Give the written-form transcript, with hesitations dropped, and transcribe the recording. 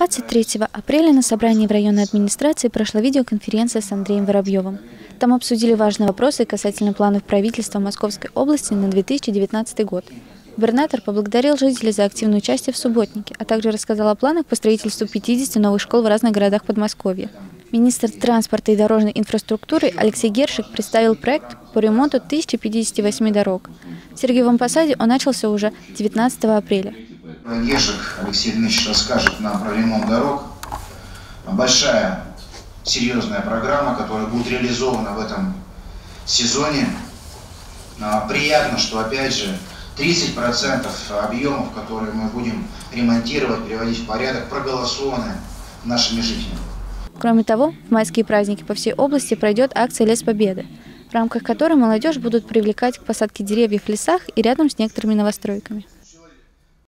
23 апреля на собрании в районной администрации прошла видеоконференция с Андреем Воробьевым. Там обсудили важные вопросы касательно планов правительства Московской области на 2019 год. Губернатор поблагодарил жителей за активное участие в субботнике, а также рассказал о планах по строительству 50 новых школ в разных городах Подмосковья. Министр транспорта и дорожной инфраструктуры Алексей Гершик представил проект по ремонту 1058 дорог. В Сергиевом Посаде он начался уже 19 апреля. Гершик Алексей Ильич расскажет нам про ремонт дорог. Большая, серьезная программа, которая будет реализована в этом сезоне. Приятно, что опять же 30% объемов, которые мы будем ремонтировать, приводить в порядок, проголосованы нашими жителями. Кроме того, в майские праздники по всей области пройдет акция «Лес Победы», в рамках которой молодежь будут привлекать к посадке деревьев в лесах и рядом с некоторыми новостройками.